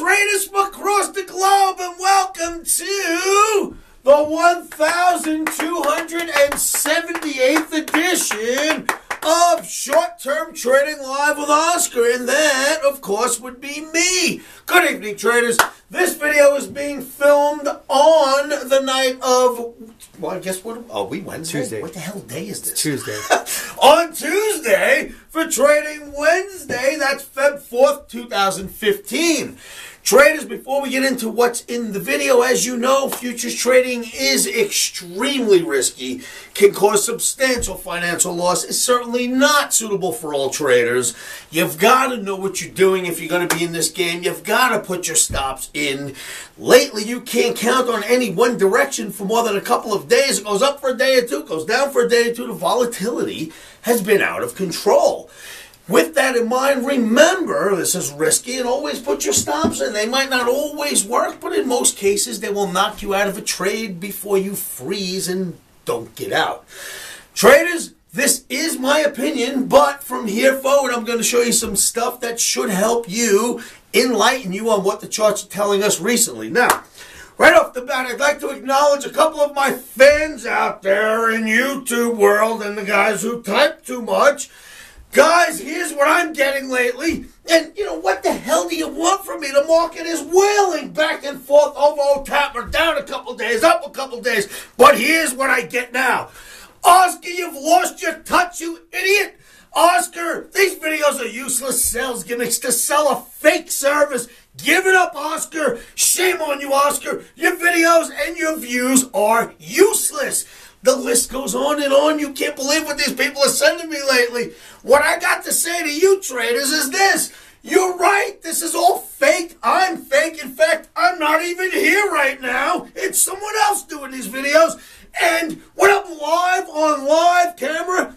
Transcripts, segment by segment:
traders from across the globe, and welcome to the 1,278th edition of Short-Term Trading Live with Oscar, and that, of course, would be me. Good evening, traders. This video is being filmed on the night of, well, I guess what? Oh, we Wednesday. Tuesday. What the hell day is this? Tuesday. On Tuesday for Trading Wednesday. That's Feb 4th, 2015. Traders, before we get into what's in the video, as you know, futures trading is extremely risky, can cause substantial financial loss, is certainly not suitable for all traders. You've got to know what you're doing if you're going to be in this game. You've got to put your stops in. Lately, you can't count on any one direction for more than a couple of days. It goes up for a day or two, goes down for a day or two. The volatility has been out of control. With that in mind, remember, this is risky, and always put your stops in. They might not always work, but in most cases, they will knock you out of a trade before you freeze and don't get out. Traders, this is my opinion, but from here forward, I'm going to show you some stuff that should help you, enlighten you on what the charts are telling us recently. Now, right off the bat, I'd like to acknowledge a couple of my fans out there in YouTube world and the guys who type too much. Guys, here's what I'm getting lately. And, you know, what the hell do you want from me? The market is wailing back and forth over OTAPMA, down a couple days, up a couple days. But here's what I get now. Oscar, you've lost your touch, you idiot. Oscar, these videos are useless sales gimmicks to sell a fake service. Give it up, Oscar. Shame on you, Oscar. Your videos and your views are useless. The list goes on and on. You can't believe what these people are sending me lately. What I got to say to you traders is this. You're right. This is all fake. I'm fake. In fact, I'm not even here right now. It's someone else doing these videos. And when I'm live on live camera,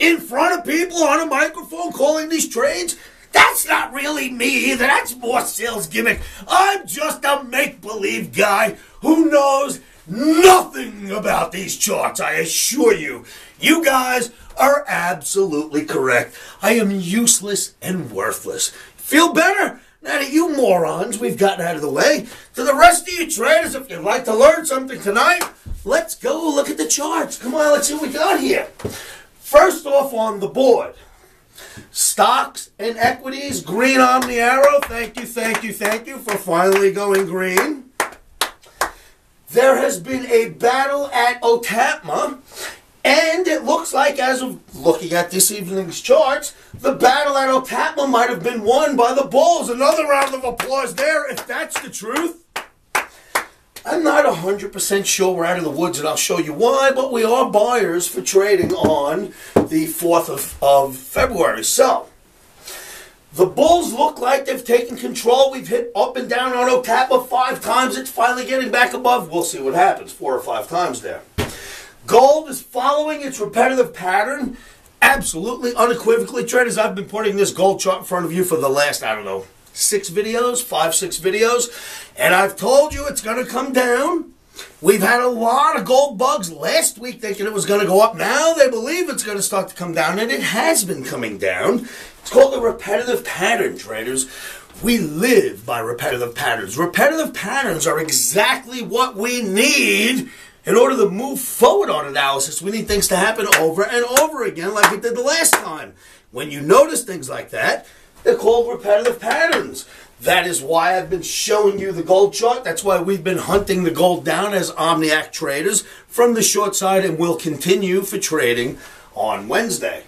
in front of people on a microphone calling these trades, that's not really me either. That's more sales gimmick. I'm just a make-believe guy who knows nothing about these charts, I assure you. You guys are absolutely correct. I am useless and worthless. Feel better? Now that you morons, we've gotten out of the way. To the rest of you traders, if you'd like to learn something tonight, let's go look at the charts. Come on, let's see what we got here. First off on the board, stocks and equities, green Omni Arrow. Thank you for finally going green. There has been a battle at OTAPMA, and it looks like, as of looking at this evening's charts, the battle at OTAPMA might have been won by the bulls. Another round of applause there, if that's the truth. I'm not 100% sure we're out of the woods, and I'll show you why, but we are buyers for trading on the 4th of February. So, the bulls look like they've taken control. We've hit up and down on OTAPMA 5 times. It's finally getting back above. We'll see what happens 4 or 5 times there. Gold is following its repetitive pattern. Absolutely, unequivocally, traders, I've been putting this gold chart in front of you for the last, I don't know, 5, 6 videos. And I've told you it's going to come down. We've had a lot of gold bugs last week thinking it was going to go up. Now they believe it's going to start to come down, and it has been coming down. It's called a repetitive pattern, traders. We live by repetitive patterns. Repetitive patterns are exactly what we need in order to move forward on analysis. We need things to happen over and over again like it did the last time. When you notice things like that, they're called repetitive patterns. That is why I've been showing you the gold chart. That's why we've been hunting the gold down as Omniac traders from the short side, and will continue for trading on Wednesday.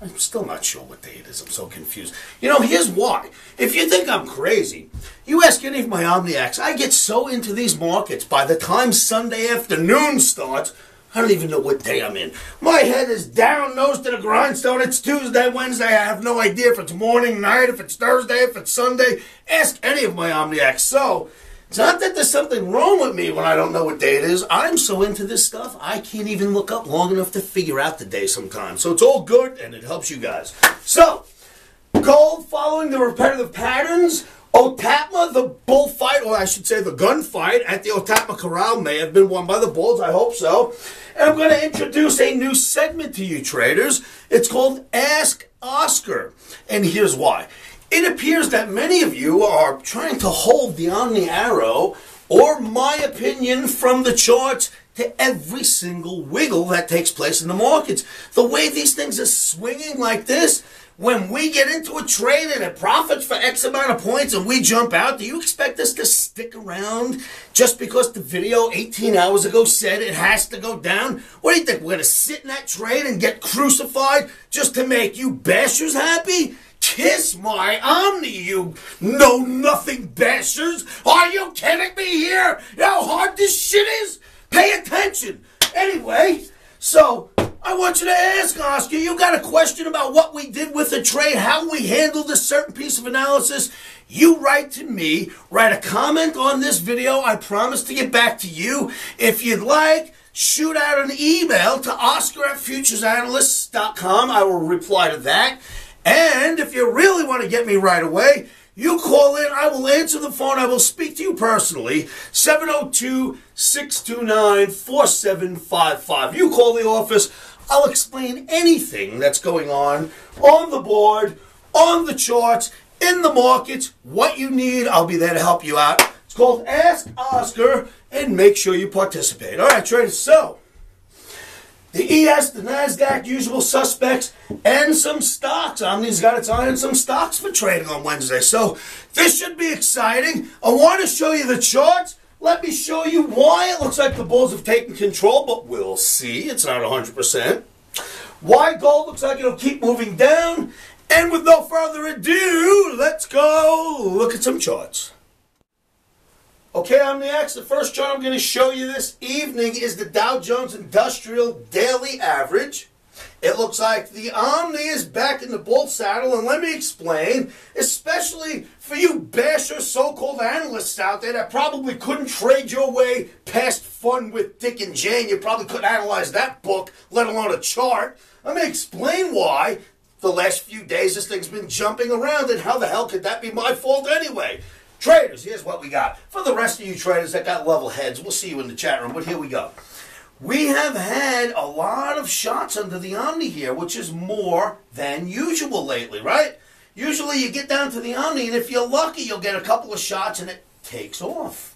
I'm still not sure what day it is. I'm so confused. You know, here's why. If you think I'm crazy, you ask any of my Omniacs, I get so into these markets, by the time Sunday afternoon starts, I don't even know what day I'm in. My head is down, nose to the grindstone. It's Tuesday, Wednesday. I have no idea if it's morning, night, if it's Thursday, if it's Sunday. Ask any of my Omniacs. So, it's not that there's something wrong with me when I don't know what day it is. I'm so into this stuff, I can't even look up long enough to figure out the day sometimes. So, it's all good, and it helps you guys. So, gold following the repetitive patterns. OTAPMA, the bullfight, or I should say the gunfight at the OTAPMA Corral may have been won by the bulls. I hope so. And I'm going to introduce a new segment to you traders. It's called Ask Oscar. And here's why. It appears that many of you are trying to hold the Omni Arrow, or my opinion from the charts, to every single wiggle that takes place in the markets. The way these things are swinging like this, when we get into a trade and it profits for X amount of points and we jump out, do you expect us to stick around just because the video 18 hours ago said it has to go down? What do you think, we're going to sit in that trade and get crucified just to make you bashers happy? Kiss my Omni, you know-nothing bashers! Are you kidding me here? You know how hard this shit is? Pay attention! Anyway, so I want you to ask, Oscar, you got a question about what we did with the trade, how we handled a certain piece of analysis? You write to me, write a comment on this video. I promise to get back to you. If you'd like, shoot out an email to Oscar@futuresanalysts.com. I will reply to that. And if you really want to get me right away, you call in. I will answer the phone. I will speak to you personally. 702-629-4755. You call the office. I'll explain anything that's going on the board, on the charts, in the markets, what you need. I'll be there to help you out. It's called Ask Oscar, and make sure you participate. All right, traders, so the ES, the NASDAQ, usual suspects, and some stocks. Omni's got its eye on some stocks for trading on Wednesday. So this should be exciting. I want to show you the charts. Let me show you why it looks like the bulls have taken control, but we'll see. It's not 100%. Why gold looks like it'll keep moving down. And with no further ado, let's go look at some charts. Okay, Omniacs, the first chart I'm going to show you this evening is the Dow Jones Industrial Daily Average. It looks like the Omni is back in the bull saddle, and let me explain, especially for you basher so-called analysts out there that probably couldn't trade your way past Fun with Dick and Jane. You probably couldn't analyze that book, let alone a chart. Let me explain why the last few days this thing's been jumping around, and how the hell could that be my fault anyway? Traders, here's what we got. For the rest of you traders that got level heads, we'll see you in the chat room, but here we go. We have had a lot of shots under the Omni here, which is more than usual lately, right? Usually you get down to the Omni, and if you're lucky, you'll get a couple of shots, and it takes off.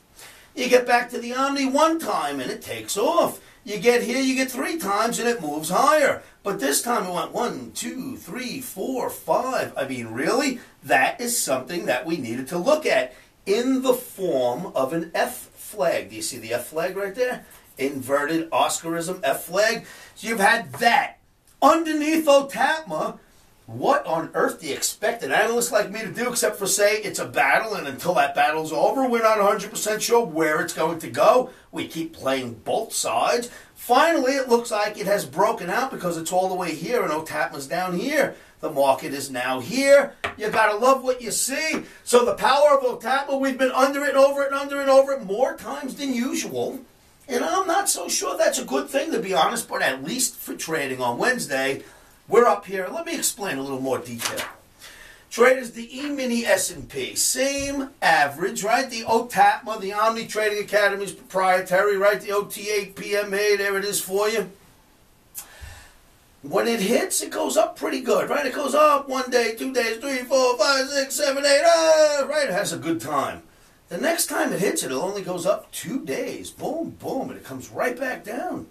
You get back to the Omni one time, and it takes off. You get here, you get three times, and it moves higher. But this time it went 1, 2, 3, 4, 5. I mean, really? That is something that we needed to look at in the form of an F flag. Do you see the F flag right there? Inverted Oscarism F flag. So you've had that. Underneath OTAPMA, what on earth do you expect an analyst like me to do except for say it's a battle, and until that battle's over, we're not 100% sure where it's going to go. We keep playing both sides. Finally, it looks like it has broken out because it's all the way here and OTAPMA's down here. The market is now here. You gotta love what you see. So the power of OTAPMA, we've been under it, over it, under it, over it more times than usual. And I'm not so sure that's a good thing, to be honest, but at least for trading on Wednesday, we're up here. Let me explain a little more detail. Traders, the E-mini S&P, same average, right? The OTAPMA, the Omni Trading Academy's proprietary, right? The OTAPMA, there it is for you. When it hits, it goes up pretty good, right? It goes up 1 day, 2 days, 3, 4, 5, 6, 7, 8, right? It has a good time. The next time it hits it, it only goes up 2 days. Boom, boom, and it comes right back down.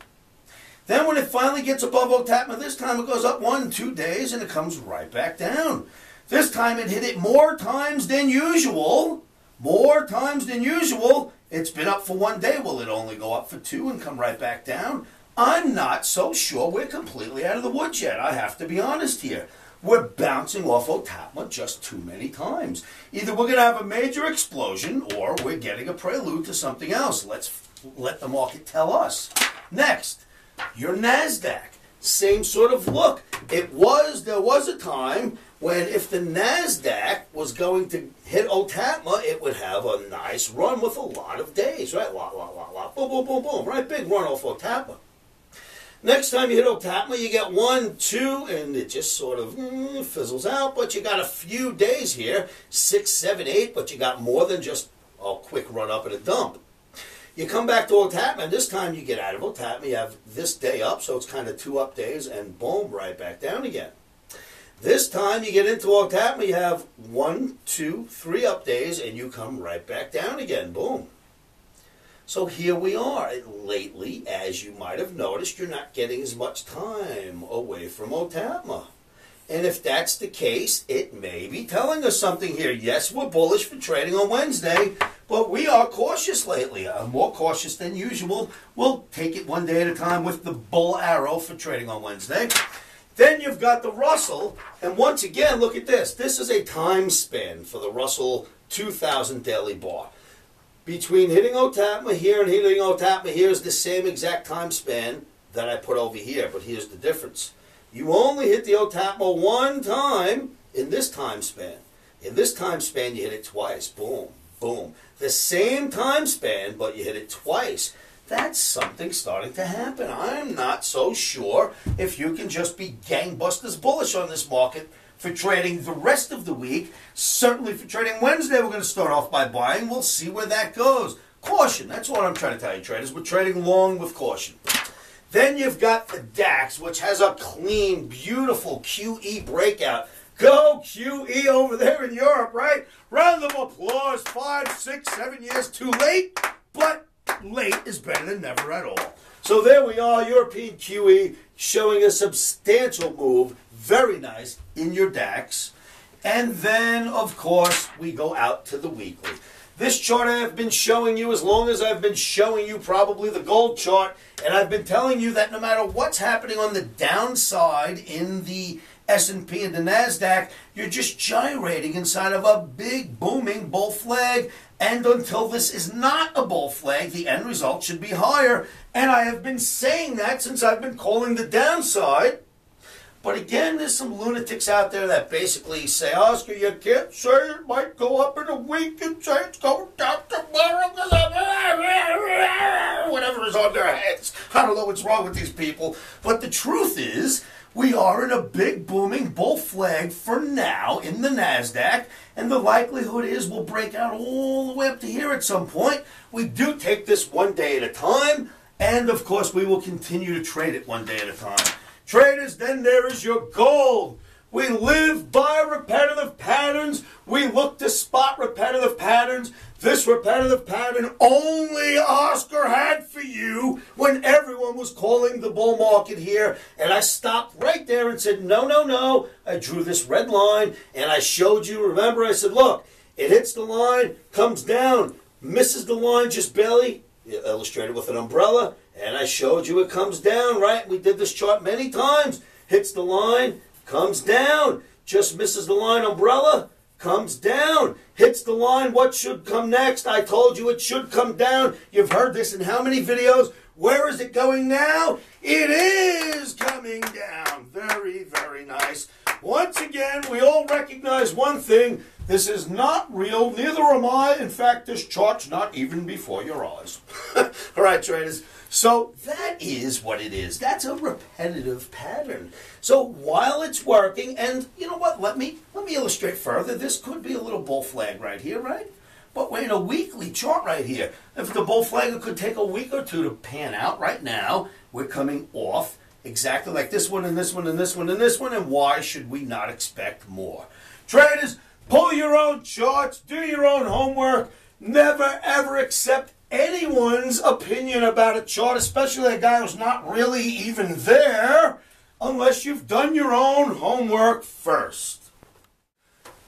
Then when it finally gets above OTAPMA, this time it goes up 1, 2 days, and it comes right back down. This time it hit it more times than usual. More times than usual. It's been up for 1 day. Will it only go up for 2 and come right back down? I'm not so sure we're completely out of the woods yet. I have to be honest here. We're bouncing off OTAPMA just too many times. Either we're going to have a major explosion, or we're getting a prelude to something else. Let's let the market tell us. Next. Your NASDAQ, same sort of look. There was a time when if the NASDAQ was going to hit OTAPMA, it would have a nice run with a lot of days, right? Boom, boom, boom, boom, right? Big run off OTAPMA. Next time you hit OTAPMA, you get 1, 2, and it just sort of fizzles out, but you got a few days here, 6, 7, 8, but you got more than just a quick run up and a dump. You come back to OTAPMA, and this time you get out of OTAPMA. You have this day up, so it's kind of 2 up days, and boom, right back down again. This time you get into OTAPMA, you have 1, 2, 3 up days, and you come right back down again. Boom. So here we are. Lately, as you might have noticed, you're not getting as much time away from OTAPMA. And if that's the case, it may be telling us something here. Yes, we're bullish for trading on Wednesday, but we are cautious lately. I'm more cautious than usual. We'll take it one day at a time with the bull arrow for trading on Wednesday. Then you've got the Russell, and once again, look at this. This is a time span for the Russell 2000 daily bar. Between hitting OTAPMA here and hitting OTAPMA here is the same exact time span that I put over here, but here's the difference. You only hit the OTAPMA one time in this time span. In this time span, you hit it twice. Boom, boom. The same time span, but you hit it twice. That's something starting to happen. I'm not so sure if you can just be gangbusters bullish on this market for trading the rest of the week. Certainly for trading Wednesday, we're going to start off by buying. We'll see where that goes. Caution. That's what I'm trying to tell you, traders. We're trading long with caution. Then you've got the DAX, which has a clean, beautiful QE breakout. Go QE over there in Europe, right? Round of applause, 5, 6, 7 years too late, but late is better than never at all. So there we are, European QE showing a substantial move, very nice, in your DAX. And then, of course, we go out to the weekly. This chart I have been showing you as long as I've been showing you probably the gold chart, and I've been telling you that no matter what's happening on the downside in the S&P and the NASDAQ, you're just gyrating inside of a big booming bull flag, and until this is not a bull flag, the end result should be higher. And I have been saying that since I've been calling the downside. But again, there's some lunatics out there that basically say, Oscar, you can't say it might go up in a week and say it's going down tomorrow because whatever is on their heads. I don't know what's wrong with these people. But the truth is, we are in a big booming bull flag for now in the NASDAQ, and the likelihood is we'll break out all the way up to here at some point. We do take this one day at a time, and of course we will continue to trade it one day at a time. Traders, then there is your gold. We live by repetitive patterns. We look to spot repetitive patterns. This repetitive pattern only Oscar had for you when everyone was calling the bull market here. And I stopped right there and said, no, no, no. I drew this red line and I showed you, remember, I said, look, it hits the line, comes down, misses the line just barely, illustrated with an umbrella. And I showed you it comes down, right? We did this chart many times. Hits the line, comes down. Just misses the line, umbrella, comes down. Hits the line, what should come next? I told you it should come down. You've heard this in how many videos? Where is it going now? It is coming down. Very, very nice. Once again, we all recognize one thing. This is not real. Neither am I. In fact, this chart's not even before your eyes. All right, traders. So that is what it is. That's a repetitive pattern. So while it's working, and you know what? Let me illustrate further. This could be a little bull flag right here, right? But we're in a weekly chart right here. If the bull flag could take a week or two to pan out, right now we're coming off exactly like this one and this one and this one and this one. And why should we not expect more? Traders, pull your own charts. Do your own homework. Never ever accept anyone's opinion about a chart, especially a guy who's not really even there, unless you've done your own homework first.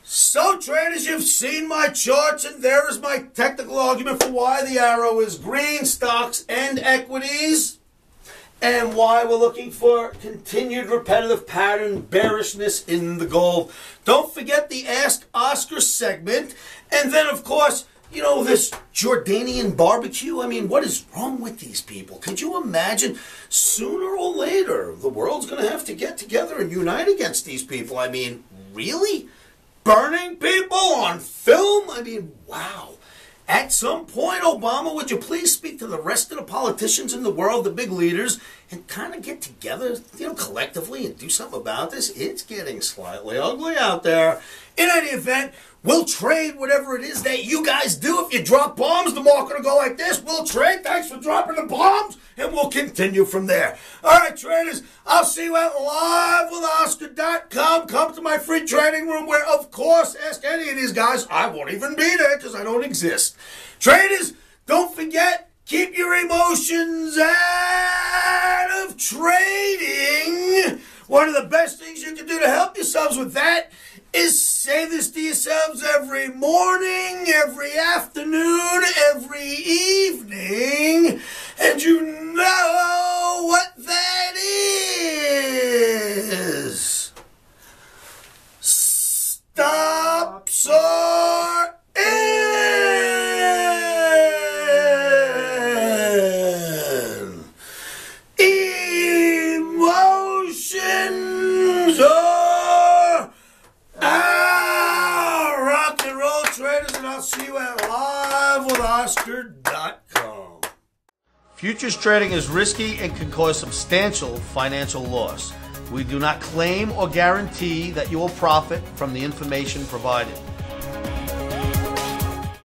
So traders, you've seen my charts, and there is my technical argument for why the arrow is green, stocks and equities, and why we're looking for continued repetitive pattern bearishness in the gold. Don't forget the Ask Oscar segment, and then of course, you know, this Jordanian barbecue, I mean, what is wrong with these people? Could you imagine? Sooner or later, the world's going to have to get together and unite against these people. I mean, really? Burning people on film? I mean, wow. At some point, Obama, would you please speak to the rest of the politicians in the world, the big leaders, and kind of get together, you know, collectively and do something about this? It's getting slightly ugly out there. In any event, We'll trade whatever it is that you guys do. If you drop bombs, the market will go like this. We'll trade. Thanks for dropping the bombs. And we'll continue from there. All right, traders, I'll see you at livewithoscar.com. Come to my free trading room where, of course, ask any of these guys. I won't even be there because I don't exist. Traders, don't forget, keep your emotions out of trading. One of the best things you can do to help yourselves with that is say this to yourselves every morning, every afternoon, every evening, and you know what that is. Stops or in. Emotions are out. Rock and roll, traders, and I'll see you at livewithoscar.com. Futures trading is risky and can cause substantial financial loss. We do not claim or guarantee that you will profit from the information provided.